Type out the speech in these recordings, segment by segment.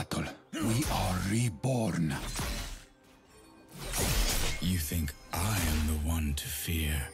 battle, we are reborn. You think I am the one to fear?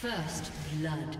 First blood.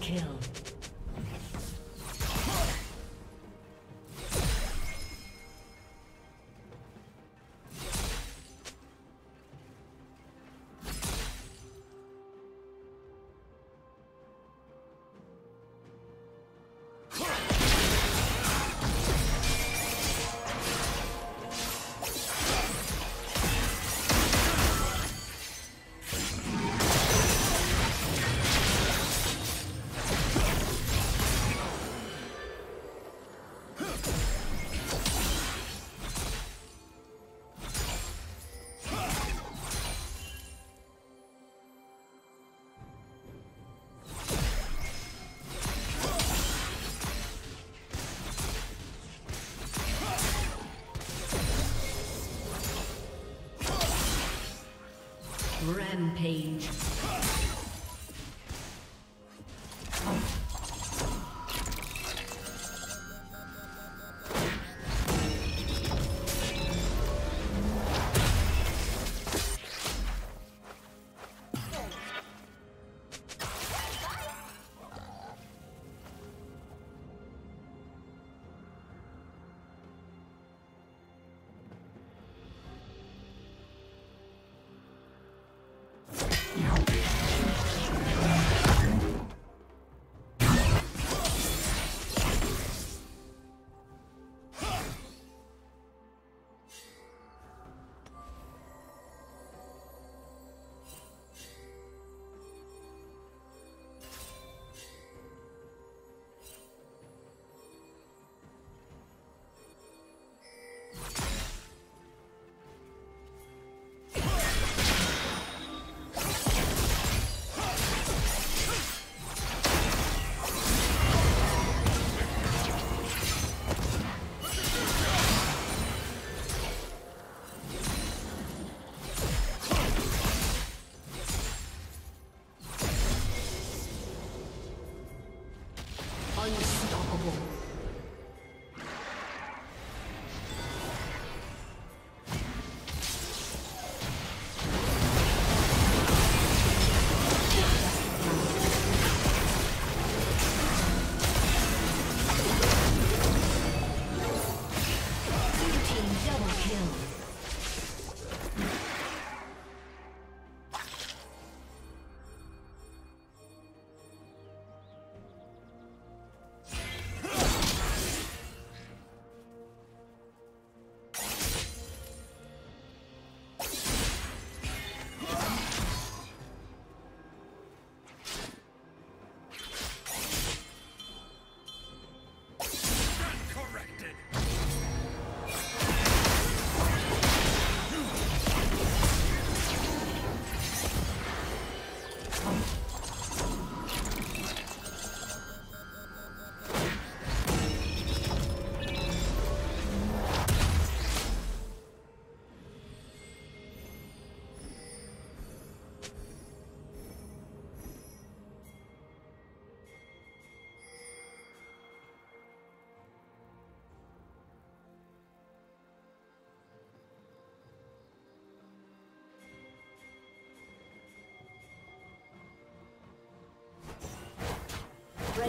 Kill. Rampage. The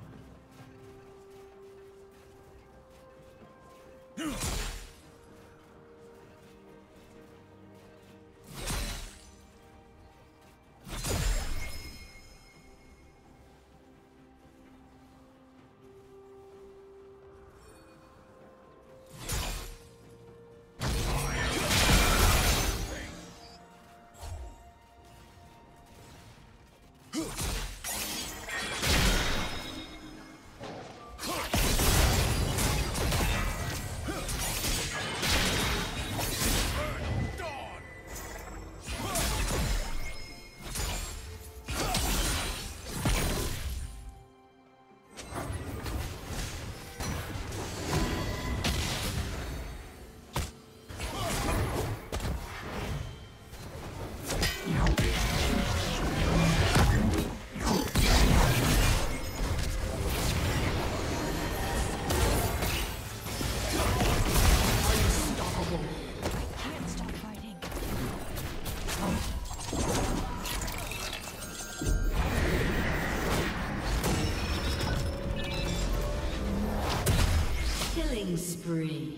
spree.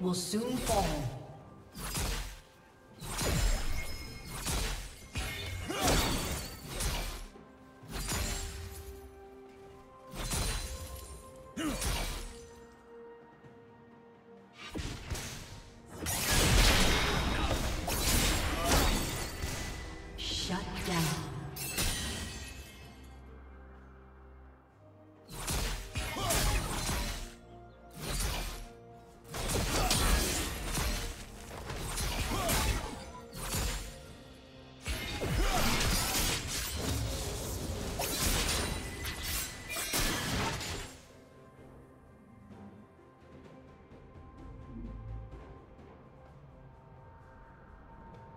Will soon fall.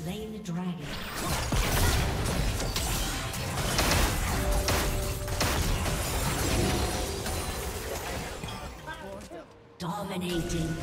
Slain the dragon. Dominating.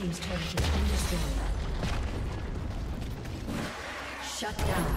team's turret has been destroyed. Shut down.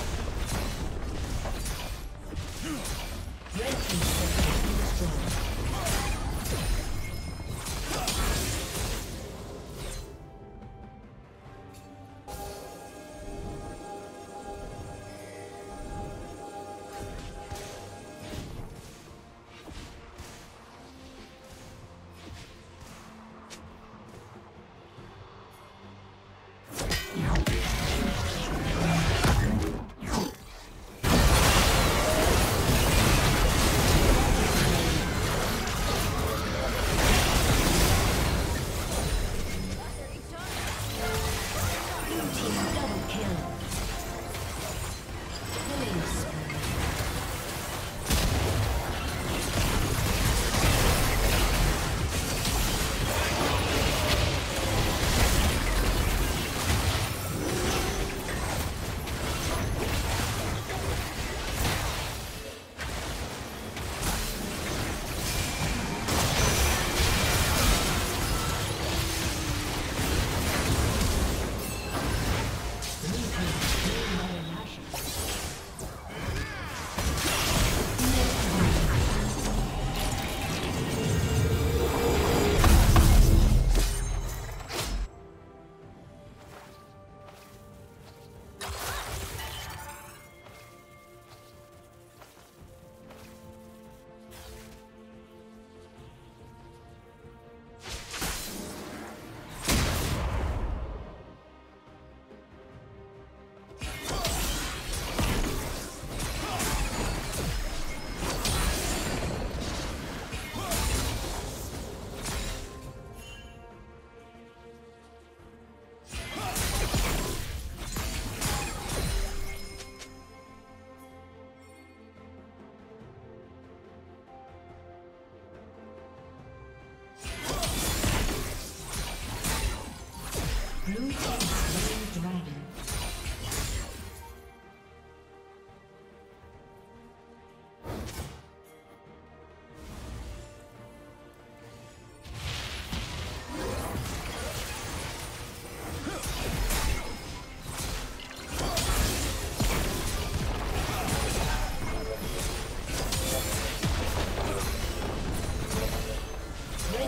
Red team's turret has been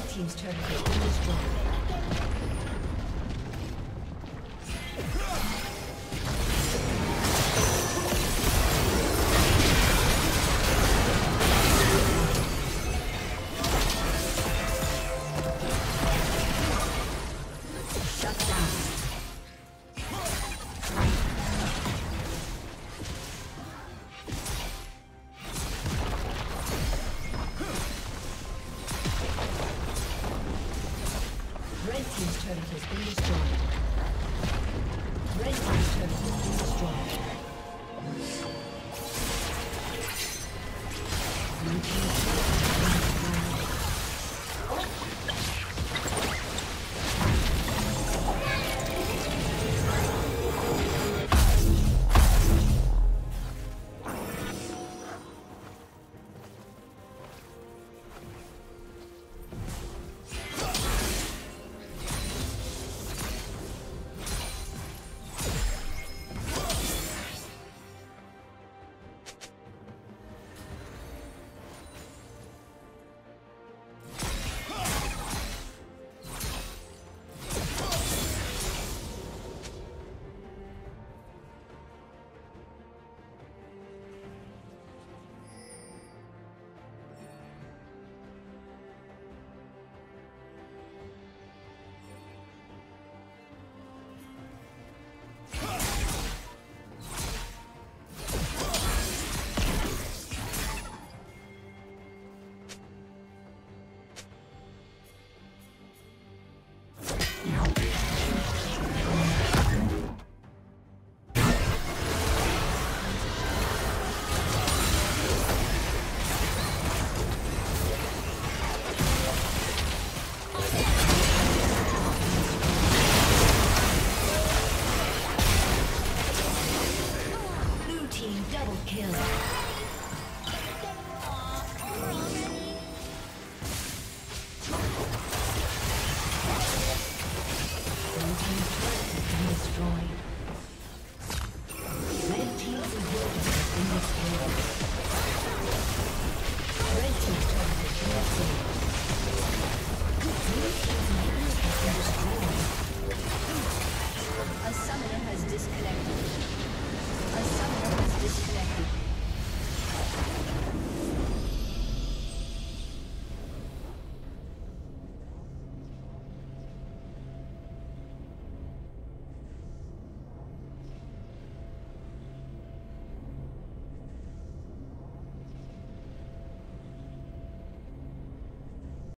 Team's turret has been destroyed. kill. A summoner has disconnected.